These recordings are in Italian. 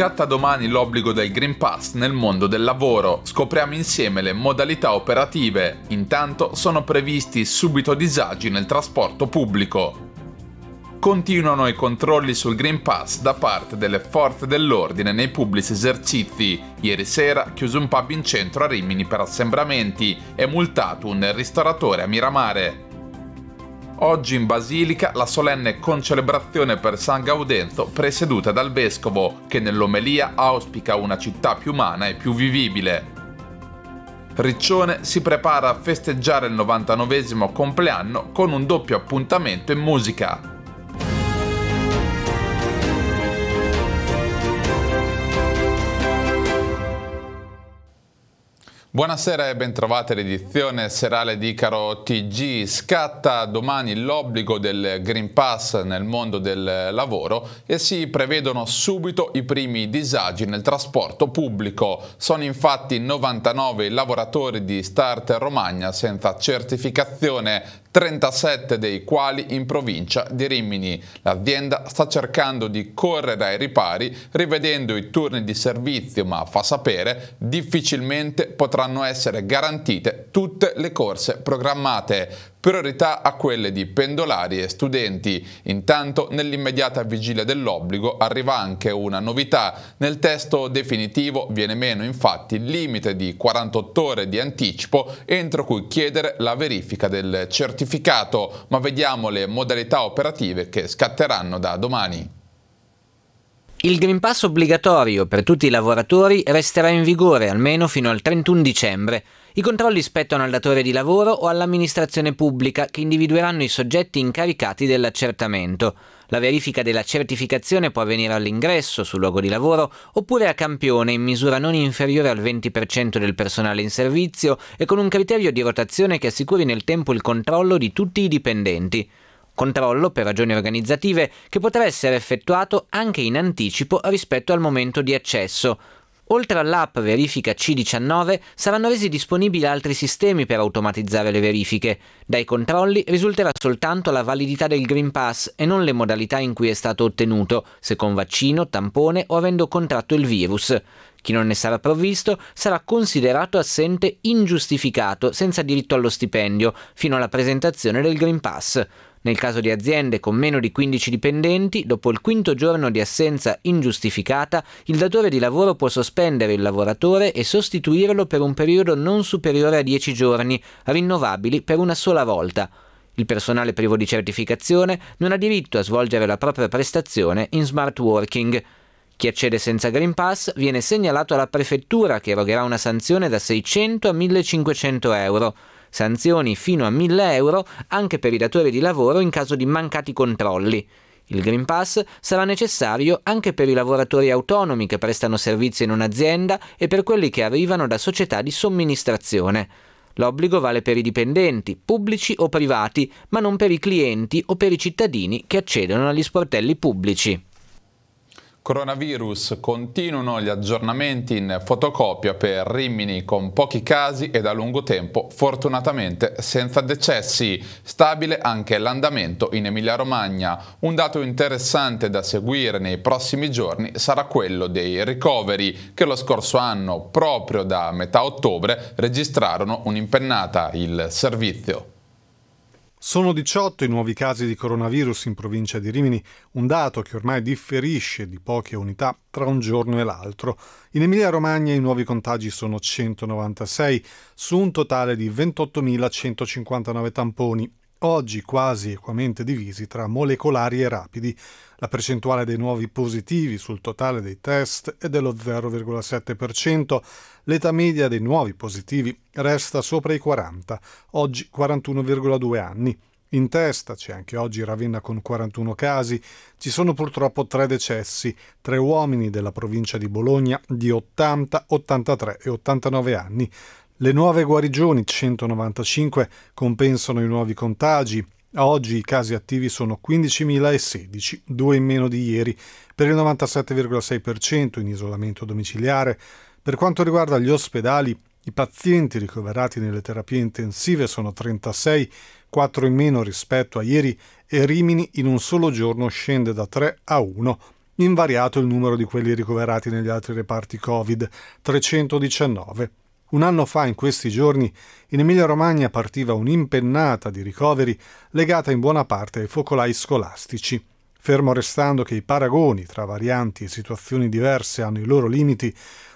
Scatta domani l'obbligo del Green Pass nel mondo del lavoro. Scopriamo insieme le modalità operative. Intanto sono previsti subito disagi nel trasporto pubblico. Continuano i controlli sul Green Pass da parte delle forze dell'ordine nei pubblici esercizi. Ieri sera chiuso un pub in centro a Rimini per assembramenti e multato un ristoratore a Miramare. Oggi in Basilica la solenne concelebrazione per San Gaudenzo presieduta dal Vescovo, che nell'omelia auspica una città più umana e più vivibile. Riccione si prepara a festeggiare il 99° compleanno con un doppio appuntamento in musica. Buonasera e bentrovate all'edizione serale di Icaro TG. Scatta domani l'obbligo del Green Pass nel mondo del lavoro e si prevedono subito i primi disagi nel trasporto pubblico. Sono infatti 99 i lavoratori di Start Romagna senza certificazione, 37 dei quali in provincia di Rimini. L'azienda sta cercando di correre ai ripari rivedendo i turni di servizio, ma fa sapere difficilmente potranno essere garantite tutte le corse programmate. Priorità a quelle di pendolari e studenti. Intanto nell'immediata vigilia dell'obbligo arriva anche una novità. Nel testo definitivo viene meno infatti il limite di 48 ore di anticipo entro cui chiedere la verifica del certificato, ma vediamo le modalità operative che scatteranno da domani. Il Green Pass obbligatorio per tutti i lavoratori resterà in vigore almeno fino al 31 dicembre. I controlli spettano al datore di lavoro o all'amministrazione pubblica, che individueranno i soggetti incaricati dell'accertamento. La verifica della certificazione può avvenire all'ingresso, sul luogo di lavoro, oppure a campione in misura non inferiore al 20% del personale in servizio e con un criterio di rotazione che assicuri nel tempo il controllo di tutti i dipendenti. Controllo per ragioni organizzative che potrà essere effettuato anche in anticipo rispetto al momento di accesso. Oltre all'app Verifica C19 saranno resi disponibili altri sistemi per automatizzare le verifiche. Dai controlli risulterà soltanto la validità del Green Pass e non le modalità in cui è stato ottenuto, se con vaccino, tampone o avendo contratto il virus. Chi non ne sarà provvisto sarà considerato assente ingiustificato, senza diritto allo stipendio, fino alla presentazione del Green Pass. Nel caso di aziende con meno di 15 dipendenti, dopo il quinto giorno di assenza ingiustificata, il datore di lavoro può sospendere il lavoratore e sostituirlo per un periodo non superiore a 10 giorni, rinnovabili per una sola volta. Il personale privo di certificazione non ha diritto a svolgere la propria prestazione in smart working. Chi accede senza Green Pass viene segnalato alla prefettura, che erogherà una sanzione da 600 a 1500 euro. Sanzioni fino a 1000 euro anche per i datori di lavoro in caso di mancati controlli. Il Green Pass sarà necessario anche per i lavoratori autonomi che prestano servizio in un'azienda e per quelli che arrivano da società di somministrazione. L'obbligo vale per i dipendenti, pubblici o privati, ma non per i clienti o per i cittadini che accedono agli sportelli pubblici. Coronavirus. Continuano gli aggiornamenti in fotocopia per Rimini, con pochi casi e da lungo tempo fortunatamente senza decessi. Stabile anche l'andamento in Emilia-Romagna. Un dato interessante da seguire nei prossimi giorni sarà quello dei ricoveri, che lo scorso anno, proprio da metà ottobre, registrarono un'impennata. Il servizio. Sono 18 i nuovi casi di coronavirus in provincia di Rimini, un dato che ormai differisce di poche unità tra un giorno e l'altro. In Emilia-Romagna i nuovi contagi sono 196, su un totale di 28.159 tamponi, oggi quasi equamente divisi tra molecolari e rapidi. La percentuale dei nuovi positivi sul totale dei test è dello 0,7%, l'età media dei nuovi positivi resta sopra i 40, oggi 41,2 anni. In testa c'è anche oggi Ravenna con 41 casi, ci sono purtroppo 3 decessi, 3 uomini della provincia di Bologna di 80, 83 e 89 anni. Le nuove guarigioni, 195, compensano i nuovi contagi. A oggi i casi attivi sono 15.016, 2 in meno di ieri, per il 97,6% in isolamento domiciliare. Per quanto riguarda gli ospedali, i pazienti ricoverati nelle terapie intensive sono 36, 4 in meno rispetto a ieri, e Rimini in un solo giorno scende da 3 a 1. invariato il numero di quelli ricoverati negli altri reparti Covid, 319. Un anno fa, in questi giorni, in Emilia-Romagna partiva un'impennata di ricoveri legata in buona parte ai focolai scolastici. Fermo restando che i paragoni tra varianti e situazioni diverse hanno i loro limiti,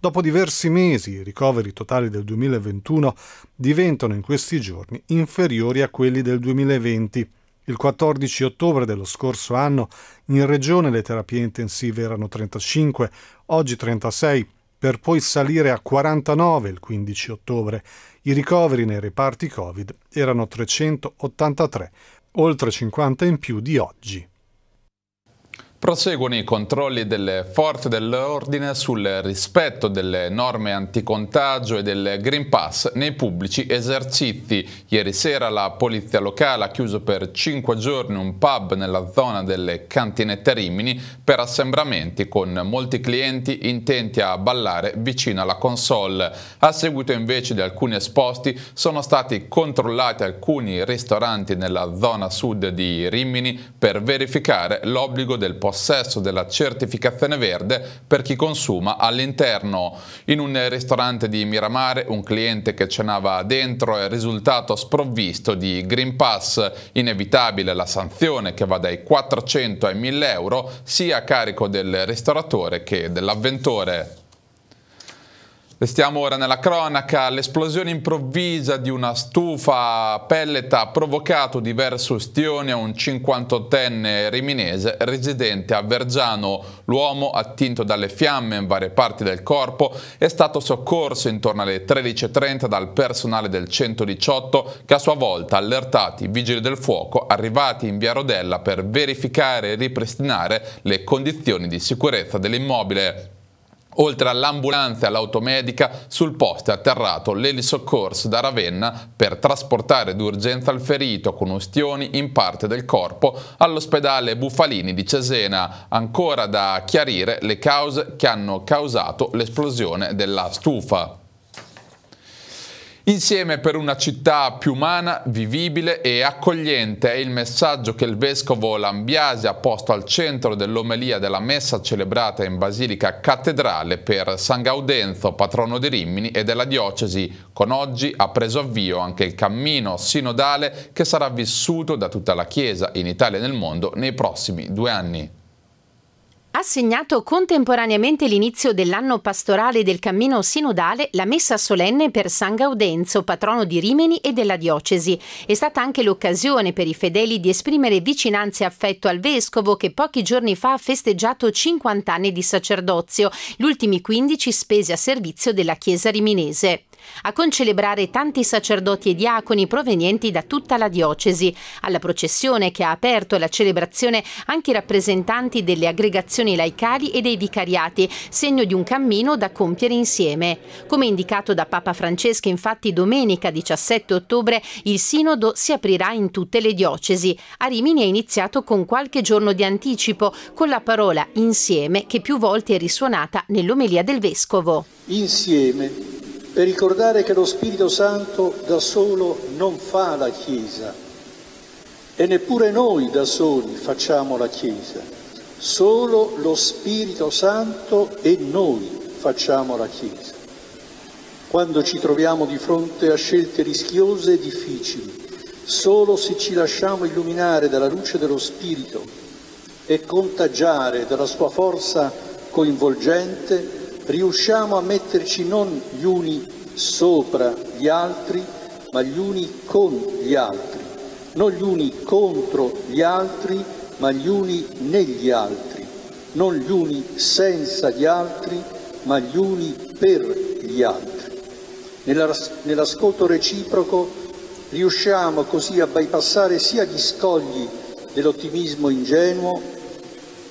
dopo diversi mesi i ricoveri totali del 2021 diventano in questi giorni inferiori a quelli del 2020. Il 14 ottobre dello scorso anno in regione le terapie intensive erano 35, oggi 36, per poi salire a 49 il 15 ottobre. I ricoveri nei reparti Covid erano 383, oltre 50 in più di oggi. Proseguono i controlli delle forze dell'ordine sul rispetto delle norme anticontagio e del Green Pass nei pubblici esercizi. Ieri sera la polizia locale ha chiuso per 5 giorni un pub nella zona delle cantinette Rimini per assembramenti, con molti clienti intenti a ballare vicino alla console. A seguito invece di alcuni esposti sono stati controllati alcuni ristoranti nella zona sud di Rimini per verificare l'obbligo del possesso della certificazione verde per chi consuma all'interno. In un ristorante di Miramare un cliente che cenava dentro è risultato sprovvisto di Green Pass, inevitabile la sanzione che va dai 400 ai 1000 euro sia a carico del ristoratore che dell'avventore. Restiamo ora nella cronaca. L'esplosione improvvisa di una stufa a pellet ha provocato diverse ustioni a un 58enne riminese residente a Vergiano. L'uomo, attinto dalle fiamme in varie parti del corpo, è stato soccorso intorno alle 13:30 dal personale del 118, che a sua volta ha allertato i vigili del fuoco arrivati in via Rodella per verificare e ripristinare le condizioni di sicurezza dell'immobile. Oltre all'ambulanza e all'automedica, sul posto è atterrato l'elisoccorso da Ravenna per trasportare d'urgenza il ferito con ustioni in parte del corpo all'ospedale Bufalini di Cesena. Ancora da chiarire le cause che hanno causato l'esplosione della stufa. Insieme per una città più umana, vivibile e accogliente è il messaggio che il vescovo Lambiasi ha posto al centro dell'omelia della messa celebrata in Basilica Cattedrale per San Gaudenzo, patrono di Rimini e della diocesi. Con oggi ha preso avvio anche il cammino sinodale che sarà vissuto da tutta la Chiesa in Italia e nel mondo nei prossimi 2 anni. Ha segnato contemporaneamente l'inizio dell'anno pastorale del cammino sinodale la messa solenne per San Gaudenzo, patrono di Rimini e della diocesi. È stata anche l'occasione per i fedeli di esprimere vicinanza e affetto al vescovo, che pochi giorni fa ha festeggiato 50 anni di sacerdozio, gli ultimi 15 spesi a servizio della Chiesa riminese. A concelebrare tanti sacerdoti e diaconi provenienti da tutta la diocesi. Alla processione che ha aperto la celebrazione anche i rappresentanti delle aggregazioni laicali e dei vicariati, segno di un cammino da compiere insieme. Come indicato da Papa Francesco, infatti, domenica 17 ottobre il sinodo si aprirà in tutte le diocesi. A Rimini è iniziato con qualche giorno di anticipo, con la parola insieme che più volte è risuonata nell'omelia del vescovo. Insieme, per ricordare che lo Spirito Santo da solo non fa la Chiesa e neppure noi da soli facciamo la Chiesa, solo lo Spirito Santo e noi facciamo la Chiesa. Quando ci troviamo di fronte a scelte rischiose e difficili, solo se ci lasciamo illuminare dalla luce dello Spirito e contagiare dalla sua forza coinvolgente, riusciamo a metterci non gli uni sopra gli altri, ma gli uni con gli altri, non gli uni contro gli altri, ma gli uni negli altri, non gli uni senza gli altri, ma gli uni per gli altri. Nell'ascolto reciproco riusciamo così a bypassare sia gli scogli dell'ottimismo ingenuo,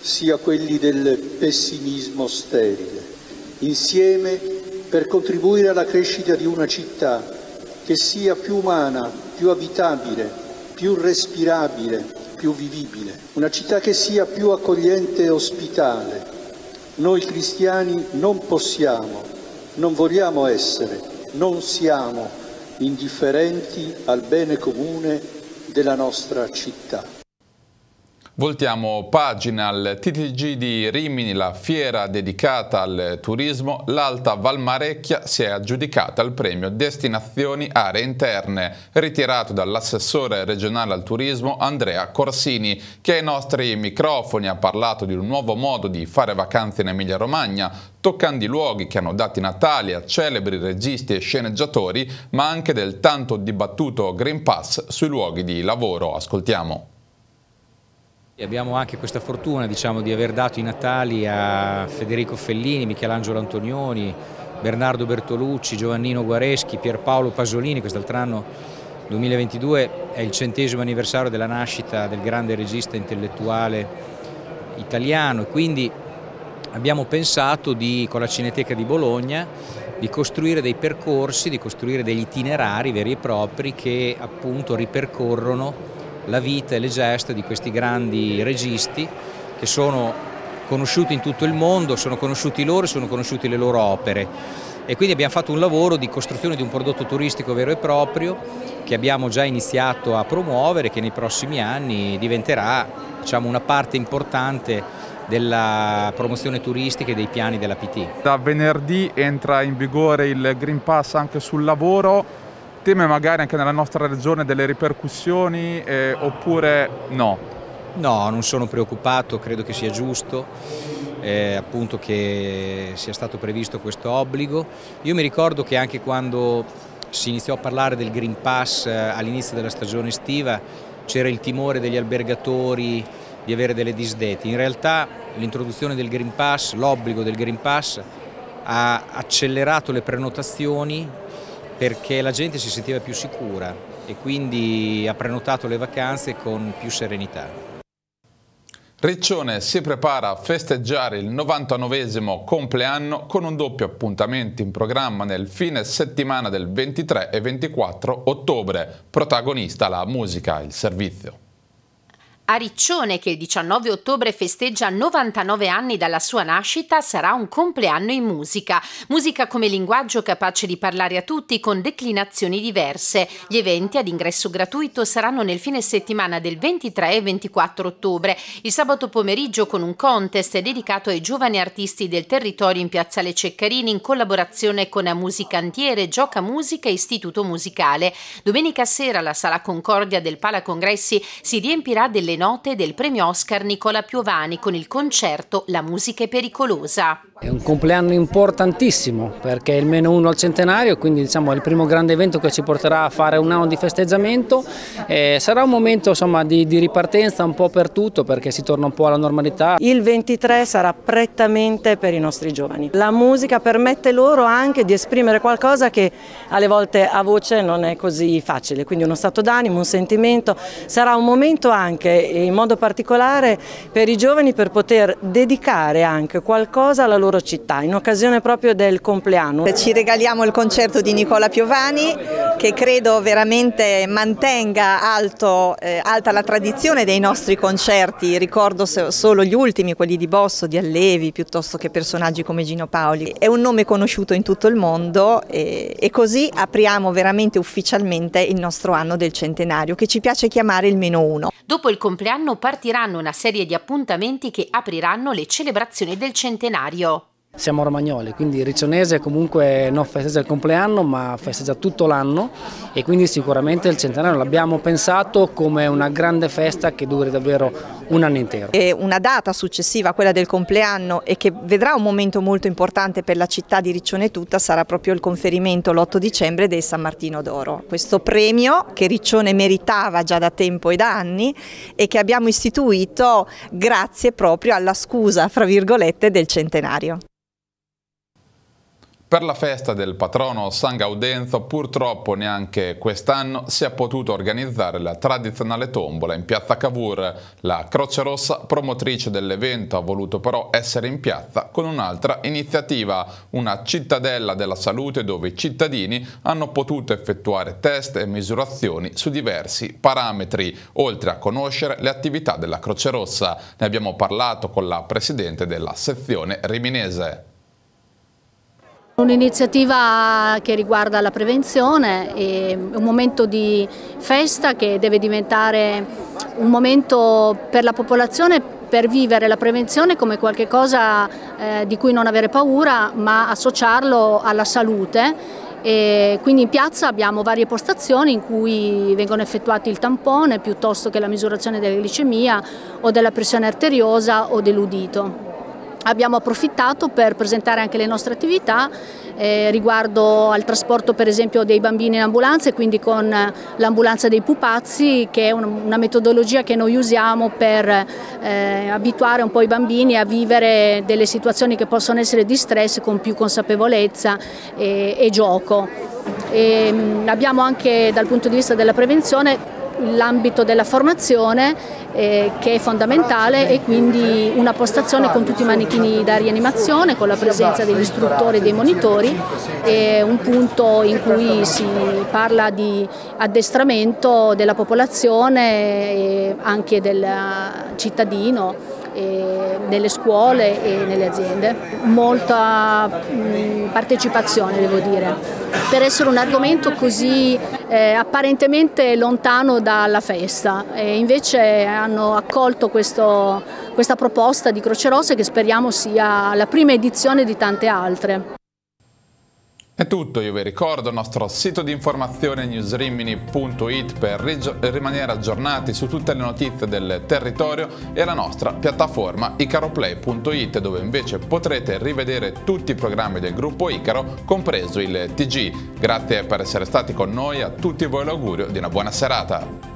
sia quelli del pessimismo sterile. Insieme per contribuire alla crescita di una città che sia più umana, più abitabile, più respirabile, più vivibile. Una città che sia più accogliente e ospitale. Noi cristiani non possiamo, non vogliamo essere, non siamo indifferenti al bene comune della nostra città. Voltiamo pagina al TTG di Rimini, la fiera dedicata al turismo. L'Alta Valmarecchia si è aggiudicata il premio Destinazioni Aree Interne, ritirato dall'assessore regionale al turismo Andrea Corsini, che ai nostri microfoni ha parlato di un nuovo modo di fare vacanze in Emilia-Romagna, toccando i luoghi che hanno dato i natali a celebri registi e sceneggiatori, ma anche del tanto dibattuto Green Pass sui luoghi di lavoro. Ascoltiamo. Abbiamo anche questa fortuna, diciamo, di aver dato i natali a Federico Fellini, Michelangelo Antonioni, Bernardo Bertolucci, Giovannino Guareschi, Pierpaolo Pasolini. Quest'altro anno, 2022, è il 100° anniversario della nascita del grande regista intellettuale italiano, e quindi abbiamo pensato, con la Cineteca di Bologna, di costruire dei percorsi, di costruire degli itinerari veri e propri che appunto ripercorrono la vita e le gesta di questi grandi registi, che sono conosciuti in tutto il mondo, sono conosciuti loro e sono conosciute le loro opere. E quindi abbiamo fatto un lavoro di costruzione di un prodotto turistico vero e proprio, che abbiamo già iniziato a promuovere, che nei prossimi anni diventerà, diciamo, una parte importante della promozione turistica e dei piani della PT. Da venerdì entra in vigore il Green Pass anche sul lavoro. Teme magari anche nella nostra regione delle ripercussioni oppure no? No, non sono preoccupato, credo che sia giusto appunto che sia stato previsto questo obbligo. Io mi ricordo che anche quando si iniziò a parlare del Green Pass all'inizio della stagione estiva c'era il timore degli albergatori di avere delle disdette. In realtà l'introduzione del Green Pass, l'obbligo del Green Pass ha accelerato le prenotazioni, perché la gente si sentiva più sicura e quindi ha prenotato le vacanze con più serenità. Riccione si prepara a festeggiare il 99° compleanno con un doppio appuntamento in programma nel fine settimana del 23 e 24 ottobre. Protagonista la musica, il servizio. A Riccione, che il 19 ottobre festeggia 99 anni dalla sua nascita, sarà un compleanno in musica. Musica come linguaggio capace di parlare a tutti, con declinazioni diverse. Gli eventi ad ingresso gratuito saranno nel fine settimana del 23 e 24 ottobre. Il sabato pomeriggio con un contest dedicato ai giovani artisti del territorio in piazza Le Ceccarini, in collaborazione con Musicantiere, Gioca Musica e Istituto Musicale. Domenica sera la Sala Concordia del Pala Congressi si riempirà delle note del premio Oscar Nicola Piovani con il concerto La musica è pericolosa. È un compleanno importantissimo, perché è il -1 al centenario, quindi diciamo è il primo grande evento che ci porterà a fare un anno di festeggiamento. Sarà un momento, insomma, di ripartenza un po' per tutto, perché si torna un po' alla normalità. Il 23 sarà prettamente per i nostri giovani. La musica permette loro anche di esprimere qualcosa che alle volte a voce non è così facile, quindi uno stato d'animo, un sentimento. Sarà un momento anche in modo particolare per i giovani, per poter dedicare anche qualcosa alla loro città in occasione proprio del compleanno. Ci regaliamo il concerto di Nicola Piovani, che credo veramente mantenga alta la tradizione dei nostri concerti. Ricordo solo gli ultimi, quelli di Bosso, di Allevi, piuttosto che personaggi come Gino Paoli. È un nome conosciuto in tutto il mondo e così apriamo veramente ufficialmente il nostro anno del centenario, che ci piace chiamare il -1. Dopo il compleanno partiranno una serie di appuntamenti che apriranno le celebrazioni del centenario. Siamo romagnoli, quindi riccionese comunque non festeggia il compleanno, ma festeggia tutto l'anno, e quindi sicuramente il centenario l'abbiamo pensato come una grande festa che duri davvero un anno intero. È una data successiva a quella del compleanno e che vedrà un momento molto importante per la città di Riccione tutta, sarà proprio il conferimento l'8 dicembre del San Martino d'Oro. Questo premio che Riccione meritava già da tempo e da anni, e che abbiamo istituito grazie proprio alla scusa, fra virgolette, del centenario. Per la festa del patrono San Gaudenzo purtroppo neanche quest'anno si è potuto organizzare la tradizionale tombola in piazza Cavour. La Croce Rossa, promotrice dell'evento, ha voluto però essere in piazza con un'altra iniziativa, una cittadella della salute, dove i cittadini hanno potuto effettuare test e misurazioni su diversi parametri, oltre a conoscere le attività della Croce Rossa. Ne abbiamo parlato con la presidente della sezione riminese. Un'iniziativa che riguarda la prevenzione, è un momento di festa che deve diventare un momento per la popolazione per vivere la prevenzione come qualcosa di cui non avere paura, ma associarlo alla salute. E quindi in piazza abbiamo varie postazioni in cui vengono effettuati il tampone piuttosto che la misurazione della glicemia o della pressione arteriosa o dell'udito. Abbiamo approfittato per presentare anche le nostre attività riguardo al trasporto per esempio dei bambini in ambulanza e quindi con l'ambulanza dei pupazzi, che è una metodologia che noi usiamo per abituare un po' i bambini a vivere delle situazioni che possono essere di stress con più consapevolezza e gioco. E abbiamo anche dal punto di vista della prevenzione l'ambito della formazione che è fondamentale, e quindi una postazione con tutti i manichini da rianimazione, con la presenza degli istruttori e dei monitori, e un punto in cui si parla di addestramento della popolazione e anche del cittadino, nelle scuole e nelle aziende. Molta partecipazione, devo dire, per essere un argomento così apparentemente lontano dalla festa, e invece hanno accolto questa proposta di Croce Rossa, che speriamo sia la prima edizione di tante altre. È tutto, io vi ricordo il nostro sito di informazione newsrimini.it per rimanere aggiornati su tutte le notizie del territorio, e la nostra piattaforma icaroplay.it, dove invece potrete rivedere tutti i programmi del gruppo Icaro, compreso il TG. Grazie per essere stati con noi, a tutti voi l'augurio di una buona serata.